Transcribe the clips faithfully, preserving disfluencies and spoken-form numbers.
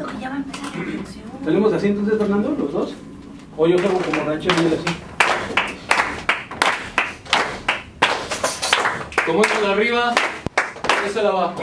momento que ya va a empezar la producción. ¿Salimos así entonces, Fernando, los dos? O yo como como ranchero y así. Como es la arriba, es la abajo.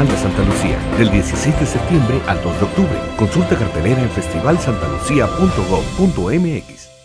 De Santa Lucía, del dieciséis de septiembre al dos de octubre. Consulta cartelera en festival santa lucía punto gob punto mx.